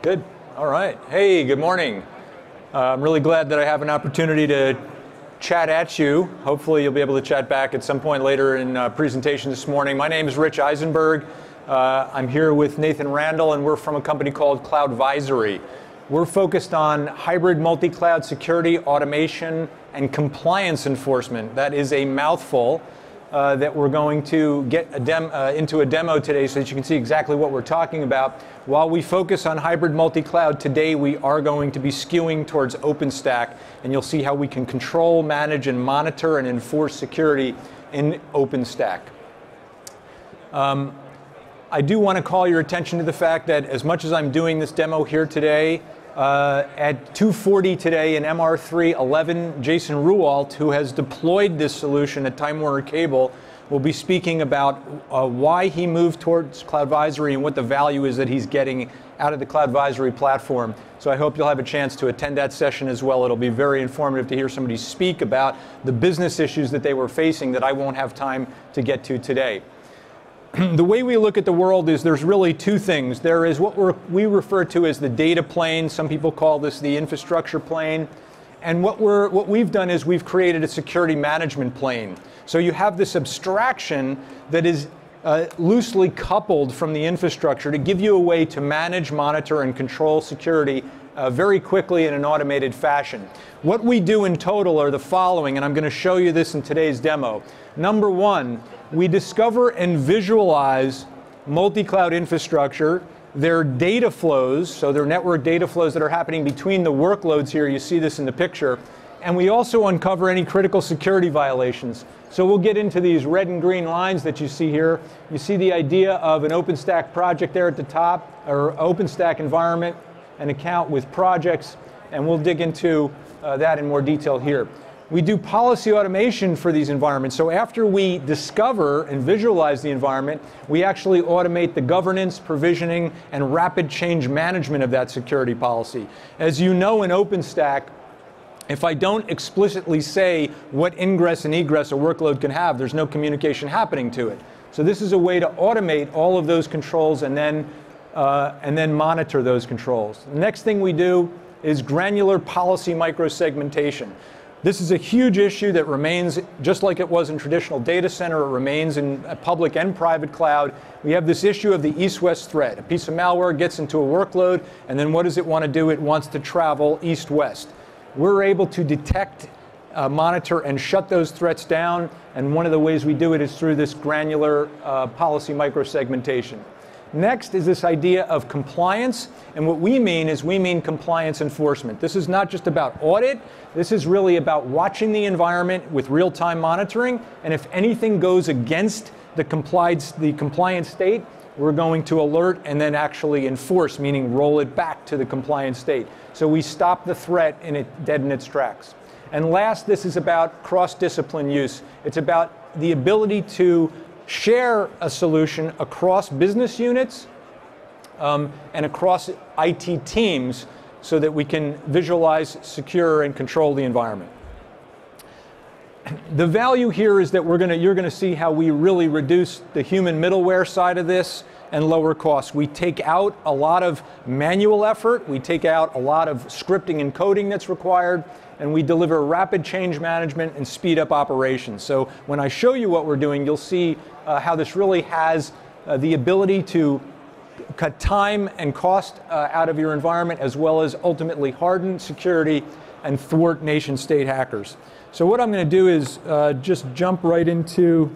Good. All right. Hey, good morning. I'm really glad that I have an opportunity to chat at you. Hopefully, you'll be able to chat back at some point later in presentation this morning. My name is Rich Eisenberg. I'm here with Nathan Randall, and we're from a company called Cloudvisory. We're focused on hybrid multi-cloud security, automation, and compliance enforcement. That is a mouthful that we're going to get into a demo today so that you can see exactly what we're talking about. While we focus on hybrid multi-cloud, today we are going to be skewing towards OpenStack, and you'll see how we can control, manage, and monitor and enforce security in OpenStack. I do want to call your attention to the fact that as much as I'm doing this demo here today, at 2:40 today in MR311, Jason Rualt, who has deployed this solution at Time Warner Cable, will be speaking about why he moved towards Cloudvisory and what the value is that he's getting out of the Cloudvisory platform. So I hope you'll have a chance to attend that session as well. It'll be very informative to hear somebody speak about the business issues that they were facing that I won't have time to get to today. The way we look at the world is there's really two things. There is what we refer to as the data plane. Some people call this the infrastructure plane. And what we've done is we've created a security management plane. So you have this abstraction that is loosely coupled from the infrastructure to give you a way to manage, monitor, and control security very quickly in an automated fashion. What we do in total are the following, and I'm going to show you this in today's demo. Number one, we discover and visualize multi-cloud infrastructure, their data flows, so their network data flows that are happening between the workloads here. You see this in the picture. And we also uncover any critical security violations. So we'll get into these red and green lines that you see here. You see the idea of an OpenStack project there at the top, or OpenStack environment, an account with projects, and we'll dig into that in more detail here. We do policy automation for these environments. So after we discover and visualize the environment, we actually automate the governance, provisioning, and rapid change management of that security policy. As you know, in OpenStack, if I don't explicitly say what ingress and egress a workload can have, there's no communication happening to it. So this is a way to automate all of those controls and then monitor those controls. The next thing we do is granular policy microsegmentation. This is a huge issue that remains, just like it was in traditional data center, it remains in public and private cloud. We have this issue of the east-west threat. A piece of malware gets into a workload, and then what does it want to do? It wants to travel east-west. We're able to detect, monitor, and shut those threats down, and one of the ways we do it is through this granular policy microsegmentation. Next is this idea of compliance, and what we mean is we mean compliance enforcement. This is not just about audit. This is really about watching the environment with real-time monitoring, and if anything goes against the compliance state, we're going to alert and then actually enforce, meaning roll it back to the compliance state. So we stop the threat and it dead in its tracks. And last, this is about cross-discipline use. It's about the ability to share a solution across business units and across IT teams so that we can visualize, secure, and control the environment. The value here is that you're going to see how we really reduce the human middleware side of this and lower costs. We take out a lot of manual effort, we take out a lot of scripting and coding that's required, and we deliver rapid change management and speed up operations. So when I show you what we're doing, you'll see how this really has the ability to cut time and cost out of your environment, as well as ultimately harden security and thwart nation-state hackers. So what I'm going to do is just jump right into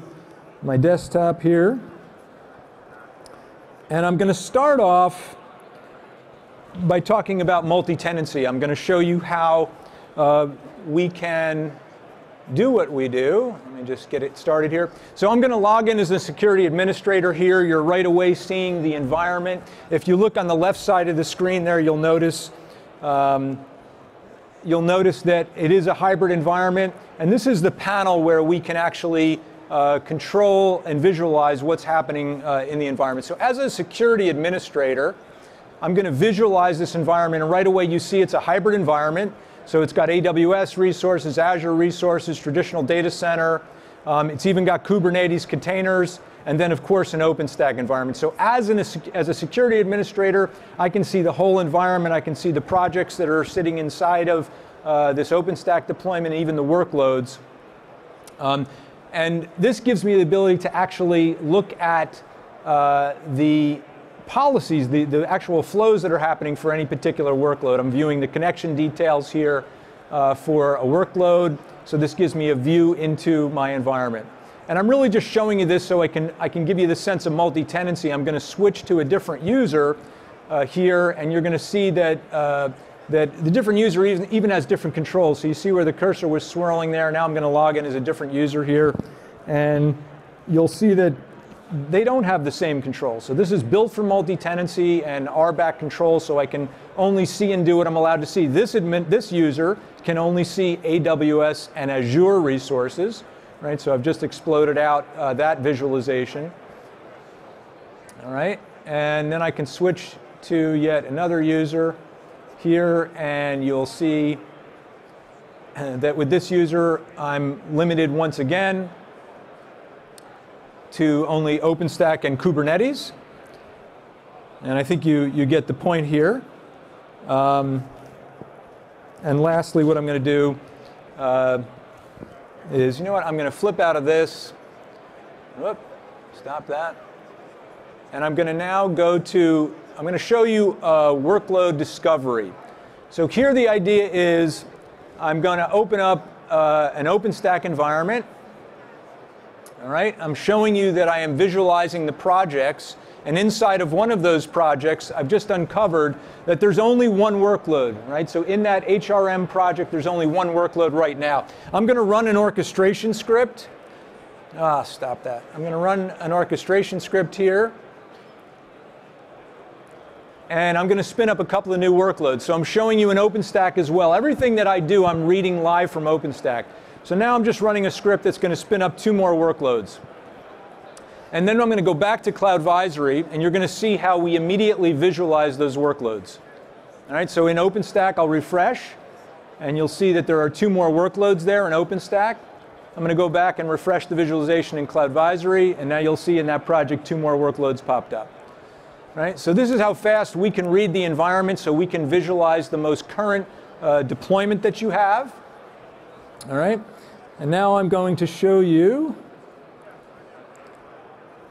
my desktop here. And I'm going to start off by talking about multi-tenancy. I'm going to show you how we can do what we do. Let me just get it started here. So I'm going to log in as a security administrator here. You're right away seeing the environment. If you look on the left side of the screen there, you'll notice that it is a hybrid environment. And this is the panel where we can actually control and visualize what's happening in the environment. So as a security administrator, I'm going to visualize this environment. And right away, you see it's a hybrid environment. So it's got AWS resources, Azure resources, traditional data center. It's even got Kubernetes containers. and then of course an OpenStack environment. So as a security administrator, I can see the whole environment. I can see the projects that are sitting inside of this OpenStack deployment, even the workloads. And this gives me the ability to actually look at the policies, the actual flows that are happening for any particular workload. I'm viewing the connection details here for a workload. So this gives me a view into my environment. And I'm really just showing you this so I can give you the sense of multi-tenancy. I'm going to switch to a different user here, and you're going to see that, that the different user even has different controls. So you see where the cursor was swirling there. Now I'm going to log in as a different user here, and you'll see that they don't have the same control. So this is built for multi-tenancy and RBAC control, so I can only see and do what I'm allowed to see. This user can only see AWS and Azure resources, right? So I've just exploded out that visualization. All right, and then I can switch to yet another user here, and you'll see that with this user, I'm limited once again to only OpenStack and Kubernetes. And I think you get the point here. And lastly, what I'm going to do is, you know what, I'm going to flip out of this. Whoop, stop that. And I'm going to now go to, I'm going to show you workload discovery. So here the idea is I'm going to open up an OpenStack environment. All right, I'm showing you that I am visualizing the projects, and inside of one of those projects, I've just uncovered that there's only one workload, right? So in that HRM project, there's only one workload right now. I'm going to run an orchestration script. Stop that. I'm going to run an orchestration script here, and I'm going to spin up a couple of new workloads. So I'm showing you an OpenStack as well. Everything that I do, I'm reading live from OpenStack. So now I'm just running a script that's going to spin up two more workloads. And then I'm going to go back to Cloudvisory, and you're going to see how we immediately visualize those workloads. All right, so in OpenStack, I'll refresh, and you'll see that there are two more workloads there in OpenStack. I'm going to go back and refresh the visualization in Cloudvisory, and now you'll see in that project two more workloads popped up. All right, so this is how fast we can read the environment so we can visualize the most current deployment that you have. All right, and now I'm going to show you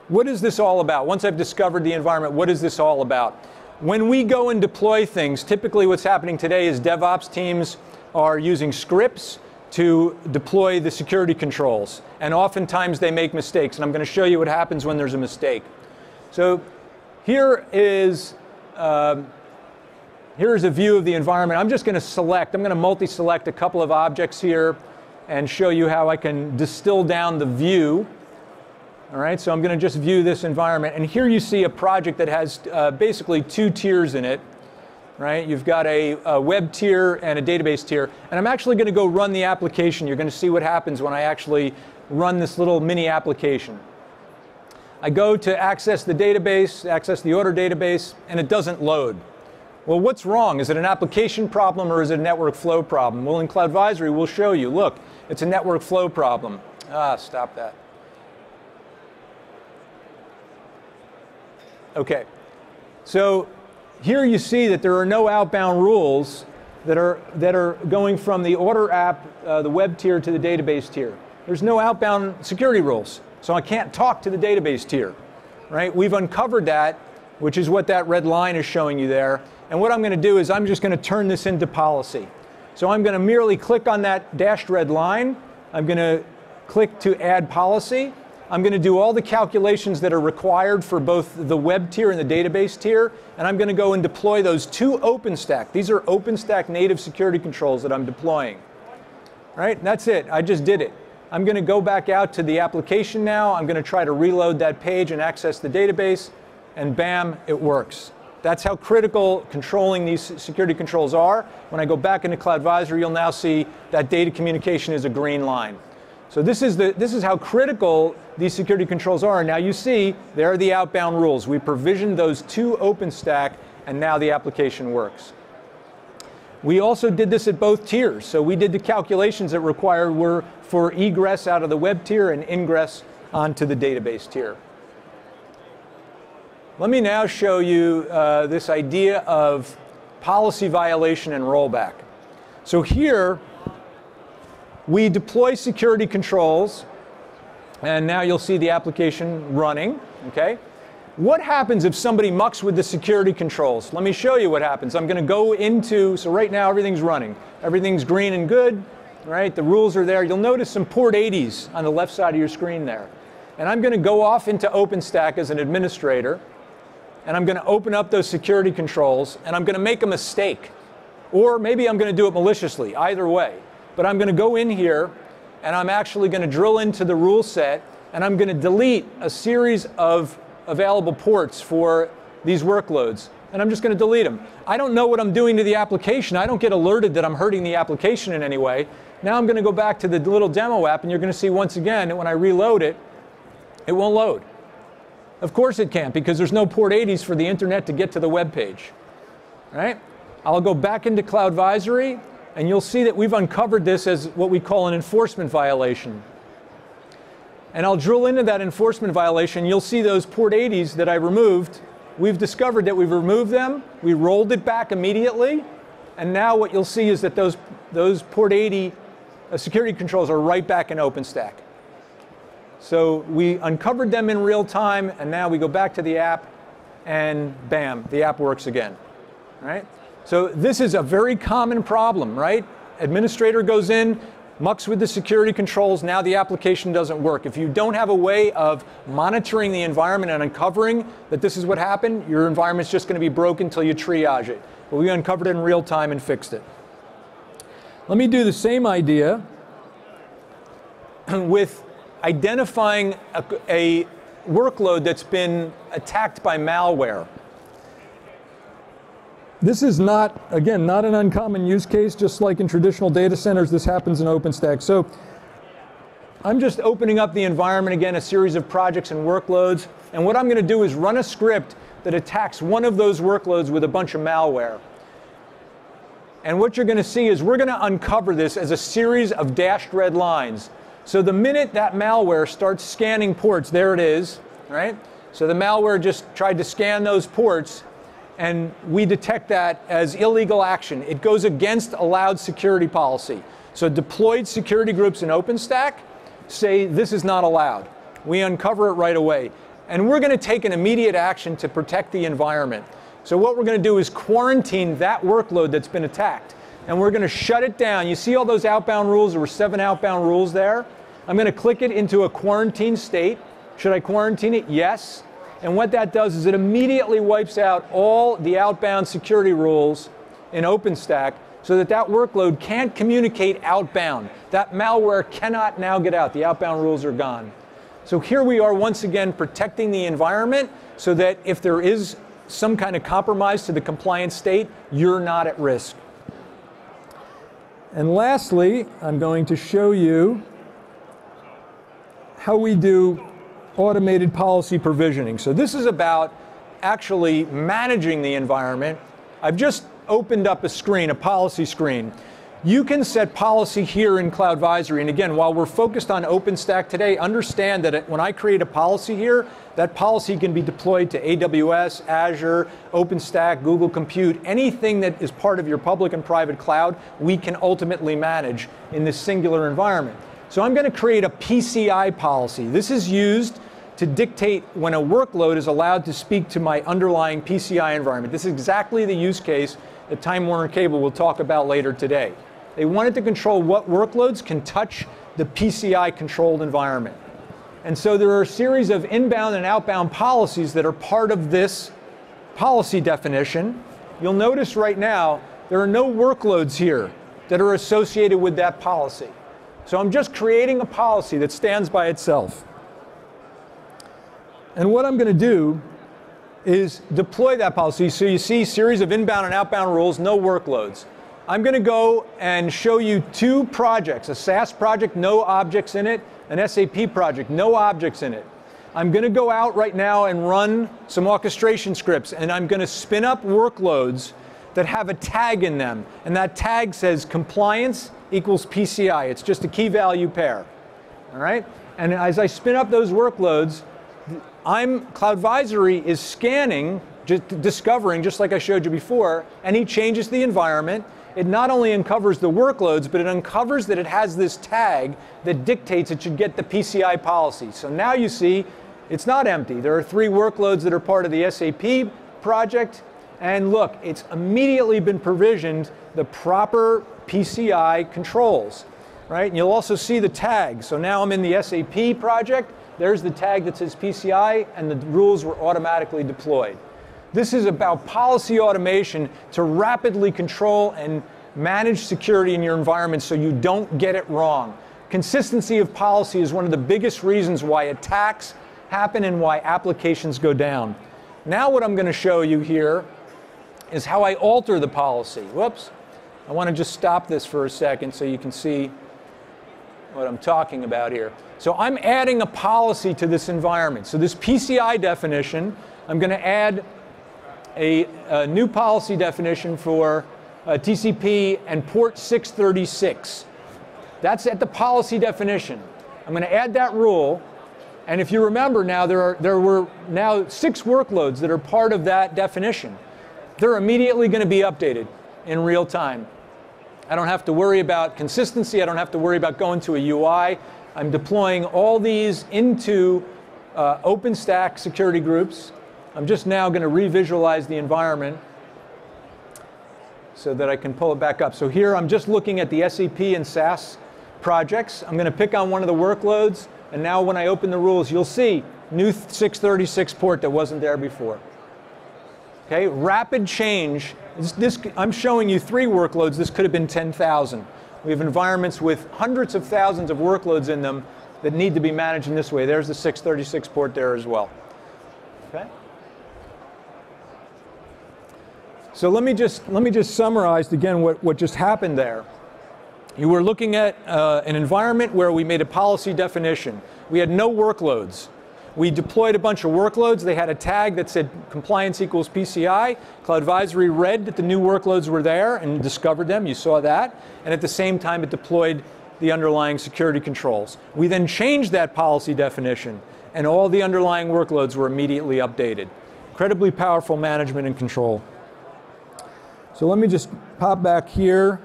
what is this all about. Once I've discovered the environment, what is this all about? When we go and deploy things, typically what's happening today is DevOps teams are using scripts to deploy the security controls, and oftentimes they make mistakes, and I'm going to show you what happens when there's a mistake. So here is here's a view of the environment. I'm just going to select, I'm going to multi-select a couple of objects here and show you how I can distill down the view. All right, so I'm going to just view this environment. And here you see a project that has basically two tiers in it, right? You've got a web tier and a database tier. And I'm actually going to go run the application. You're going to see what happens when I actually run this little mini application. I go to access the database, access the order database, and it doesn't load. Well, what's wrong? Is it an application problem or is it a network flow problem? Well, in Cloudvisory, we'll show you. Look, it's a network flow problem. Stop that. Okay. So here you see that there are no outbound rules that are going from the order app, the web tier, to the database tier. There's no outbound security rules, so I can't talk to the database tier, right? We've uncovered that, which is what that red line is showing you there. And what I'm going to do is I'm just going to turn this into policy. So I'm going to merely click on that dashed red line. I'm going to click to add policy. I'm going to do all the calculations that are required for both the web tier and the database tier. And I'm going to go and deploy those to OpenStack. These are OpenStack native security controls that I'm deploying. All right, that's it. I just did it. I'm going to go back out to the application now. I'm going to try to reload that page and access the database. And bam, it works. That's how critical controlling these security controls are. When I go back into Cloudvisory, you'll now see that data communication is a green line. So this is how critical these security controls are. Now you see, there are the outbound rules. We provisioned those to OpenStack, and now the application works. We also did this at both tiers. So we did the calculations that required were for egress out of the web tier and ingress onto the database tier. Let me now show you this idea of policy violation and rollback. So here, we deploy security controls, and now you'll see the application running, okay? What happens if somebody mucks with the security controls? Let me show you what happens. I'm going to go into, so right now everything's running. Everything's green and good, right? The rules are there. You'll notice some port 80s on the left side of your screen there. And I'm going to go off into OpenStack as an administrator, and I'm going to open up those security controls, and I'm going to make a mistake. Or maybe I'm going to do it maliciously, either way. But I'm going to go in here, and I'm actually going to drill into the rule set, and I'm going to delete a series of available ports for these workloads. And I'm just going to delete them. I don't know what I'm doing to the application. I don't get alerted that I'm hurting the application in any way. Now I'm going to go back to the little demo app, and you're going to see once again that when I reload it, it won't load. Of course it can't, because there's no port 80s for the internet to get to the web page. Right? I'll go back into Cloudvisory, and you'll see that we've uncovered this as what we call an enforcement violation. And I'll drill into that enforcement violation. You'll see those port 80s that I removed. We've discovered that we've removed them. We rolled it back immediately. And now what you'll see is that those port 80 security controls are right back in OpenStack. So we uncovered them in real time, and now we go back to the app, and bam, the app works again. Right? So this is a very common problem, right? Administrator goes in, mucks with the security controls, now the application doesn't work. If you don't have a way of monitoring the environment and uncovering that this is what happened, your environment's just going to be broken until you triage it. But we uncovered it in real time and fixed it. Let me do the same idea with identifying a workload that's been attacked by malware. This is not, again, not an uncommon use case. Just like in traditional data centers, this happens in OpenStack. So I'm just opening up the environment again, a series of projects and workloads. And what I'm going to do is run a script that attacks one of those workloads with a bunch of malware. And what you're going to see is we're going to uncover this as a series of dashed red lines. So the minute that malware starts scanning ports, there it is, right? So the malware just tried to scan those ports, and we detect that as illegal action. It goes against allowed security policy. So deployed security groups in OpenStack say this is not allowed. We uncover it right away. And we're going to take an immediate action to protect the environment. So what we're going to do is quarantine that workload that's been attacked. And we're going to shut it down. You see all those outbound rules? There were 7 outbound rules there. I'm going to click it into a quarantine state. Should I quarantine it? Yes. And what that does is it immediately wipes out all the outbound security rules in OpenStack so that that workload can't communicate outbound. That malware cannot now get out. The outbound rules are gone. So here we are once again protecting the environment so that if there is some kind of compromise to the compliant state, you're not at risk. And lastly, I'm going to show you how we do automated policy provisioning. So this is about actually managing the environment. I've just opened up a screen, a policy screen. You can set policy here in Cloudvisory. And again, while we're focused on OpenStack today, understand that when I create a policy here, that policy can be deployed to AWS, Azure, OpenStack, Google Compute, anything that is part of your public and private cloud, we can ultimately manage in this singular environment. So I'm going to create a PCI policy. This is used to dictate when a workload is allowed to speak to my underlying PCI environment. This is exactly the use case that Time Warner Cable will talk about later today. They wanted to control what workloads can touch the PCI-controlled environment. And so there are a series of inbound and outbound policies that are part of this policy definition. You'll notice right now there are no workloads here that are associated with that policy. So I'm just creating a policy that stands by itself. And what I'm going to do is deploy that policy. So you see series of inbound and outbound rules, no workloads. I'm going to go and show you 2 projects, a SaaS project, no objects in it, an SAP project, no objects in it. I'm going to go out right now and run some orchestration scripts, and I'm going to spin up workloads that have a tag in them, and that tag says compliance equals PCI. It's just a key value pair. All right? And as I spin up those workloads, Cloudvisory is scanning, discovering, just like I showed you before, and he changes the environment. It not only uncovers the workloads, but it uncovers that it has this tag that dictates it should get the PCI policy. So now you see it's not empty. There are 3 workloads that are part of the SAP project. And look, it's immediately been provisioned the proper PCI controls, right? And you'll also see the tag. So now I'm in the SAP project. There's the tag that says PCI, and the rules were automatically deployed. This is about policy automation to rapidly control and manage security in your environment so you don't get it wrong. Consistency of policy is one of the biggest reasons why attacks happen and why applications go down. Now what I'm going to show you here is how I alter the policy. Whoops. I want to just stop this for a second so you can see what I'm talking about here. So I'm adding a policy to this environment. So this PCI definition, I'm going to add a new policy definition for TCP and port 636. That's at the policy definition. I'm going to add that rule, and if you remember now, there were now 6 workloads that are part of that definition. They're immediately going to be updated in real time. I don't have to worry about consistency. I don't have to worry about going to a UI. I'm deploying all these into OpenStack security groups. I'm just now going to revisualize the environment so that I can pull it back up. So here I'm just looking at the SAP and SAS projects. I'm going to pick on one of the workloads, and now when I open the rules, you'll see new 636 port that wasn't there before. Okay, rapid change. I'm showing you 3 workloads. This could have been 10,000. We have environments with hundreds of thousands of workloads in them that need to be managed in this way. There's the 636 port there as well. Okay. So let me just summarize again what just happened there. You were looking at an environment where we made a policy definition. We had no workloads. We deployed a bunch of workloads. They had a tag that said compliance equals PCI. Cloudvisory read that the new workloads were there and discovered them. You saw that. And at the same time, it deployed the underlying security controls. We then changed that policy definition, and all the underlying workloads were immediately updated. Incredibly powerful management and control. So let me just pop back here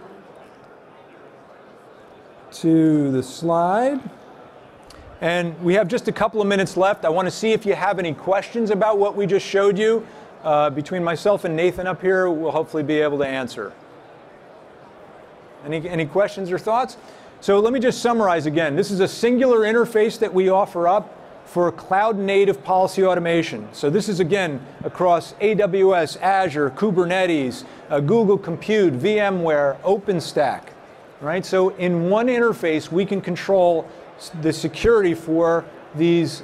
to the slide. And we have just a couple of minutes left. I want to see if you have any questions about what we just showed you. Between myself and Nathan up here, we'll hopefully be able to answer. Any questions or thoughts? So let me just summarize again. This is a singular interface that we offer up for cloud-native policy automation. So this is, again, across AWS, Azure, Kubernetes, Google Compute, VMware, OpenStack. Right? So in one interface, we can control the security for these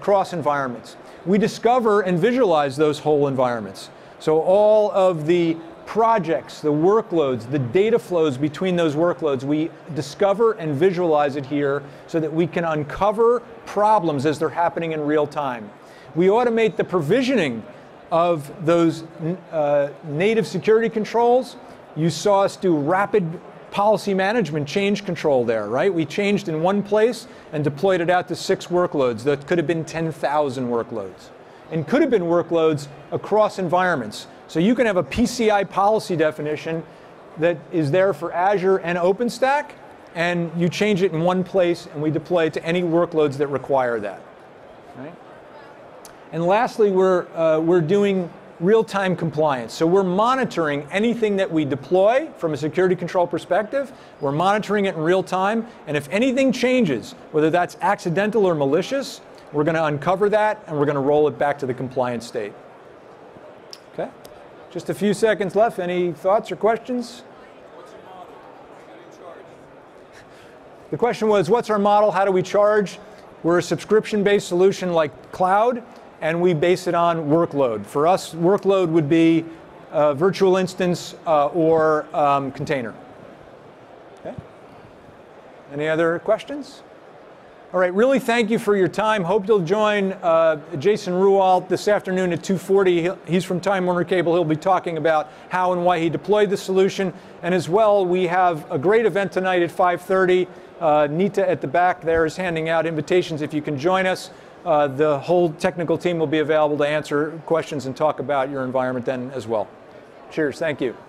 cross environments. We discover and visualize those whole environments. So all of the projects, the workloads, the data flows between those workloads, we discover and visualize it here so that we can uncover problems as they're happening in real time. We automate the provisioning of those native security controls. You saw us do rapid policy management change control there, right? We changed in one place and deployed it out to 6 workloads. That could have been 10,000 workloads and could have been workloads across environments. So you can have a PCI policy definition that is there for Azure and OpenStack, and you change it in one place, and we deploy it to any workloads that require that. Right? And lastly, we're doing real-time compliance. So we're monitoring anything that we deploy from a security control perspective. We're monitoring it in real time, and if anything changes, whether that's accidental or malicious, we're going to uncover that, and we're going to roll it back to the compliance state. Okay? Just a few seconds left. Any thoughts or questions? What's your model? How do you charge? The question was, what's our model? How do we charge? We're a subscription-based solution like cloud, and we base it on workload. For us, workload would be a virtual instance or container. Okay. Any other questions? All right, really thank you for your time. Hope you'll join Jason Rualt this afternoon at 2:40. He's from Time Warner Cable. He'll be talking about how and why he deployed the solution. And as well, we have a great event tonight at 5:30. Nita at the back there is handing out invitations if you can join us. the whole technical team will be available to answer questions and talk about your environment then as well. Cheers, thank you.